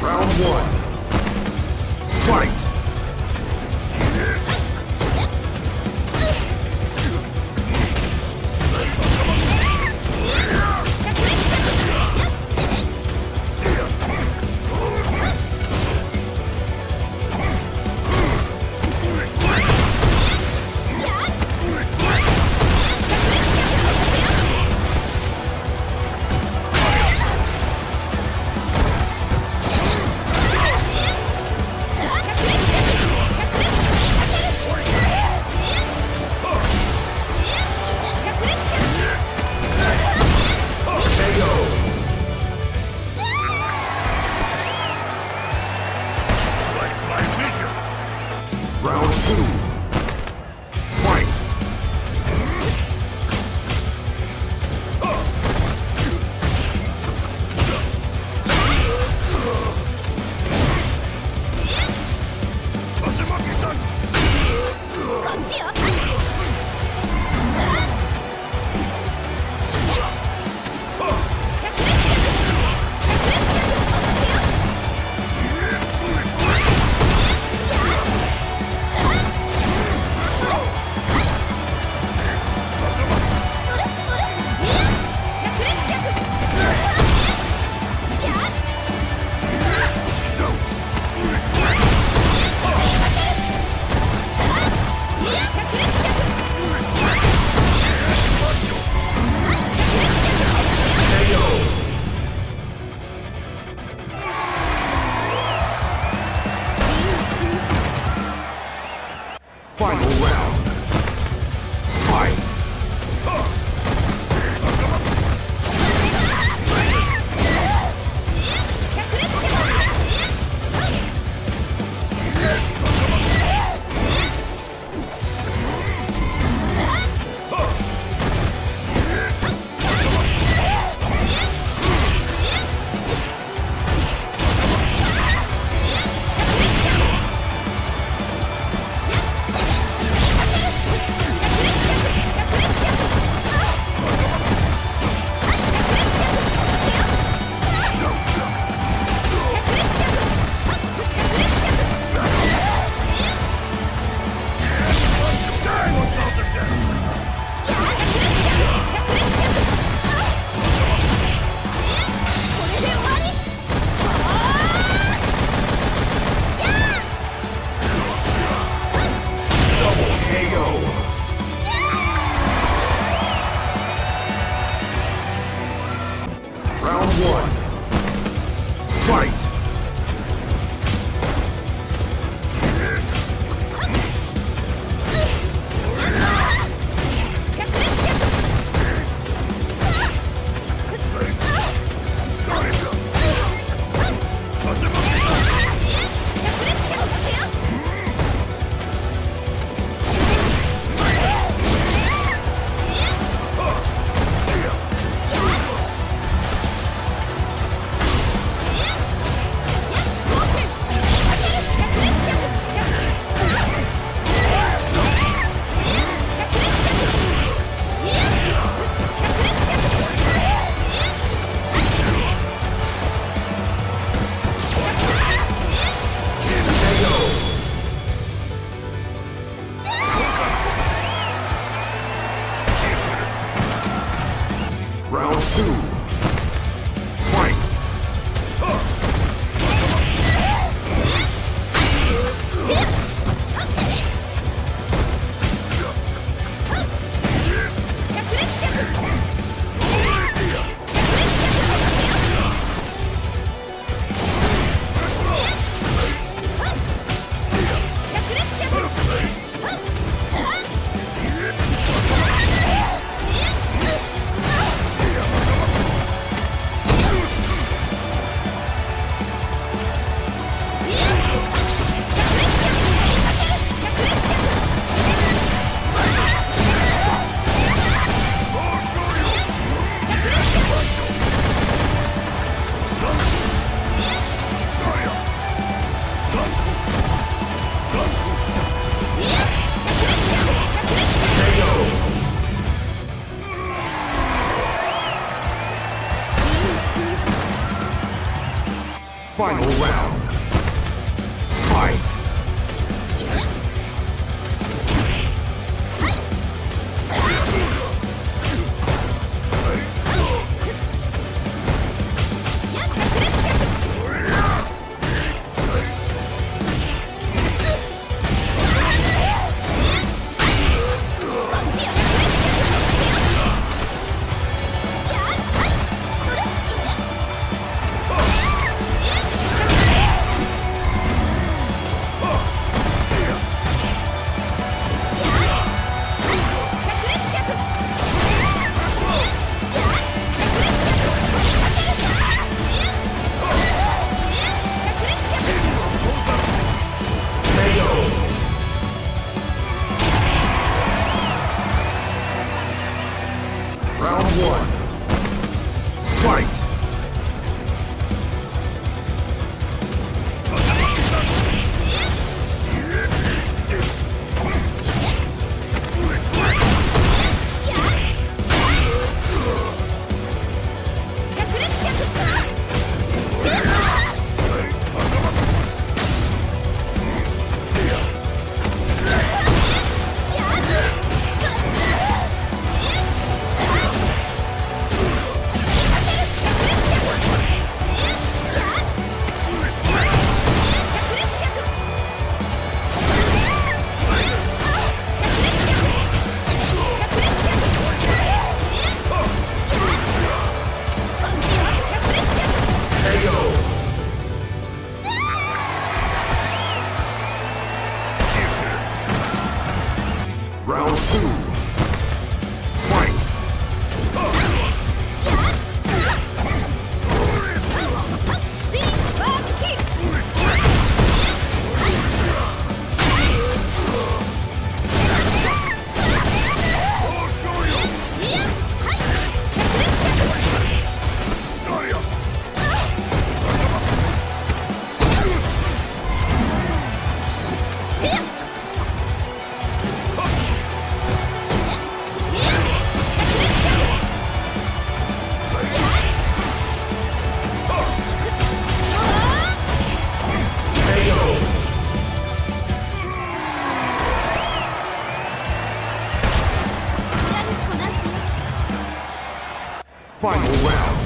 Round one. Fight! Final round. Fight! Final round.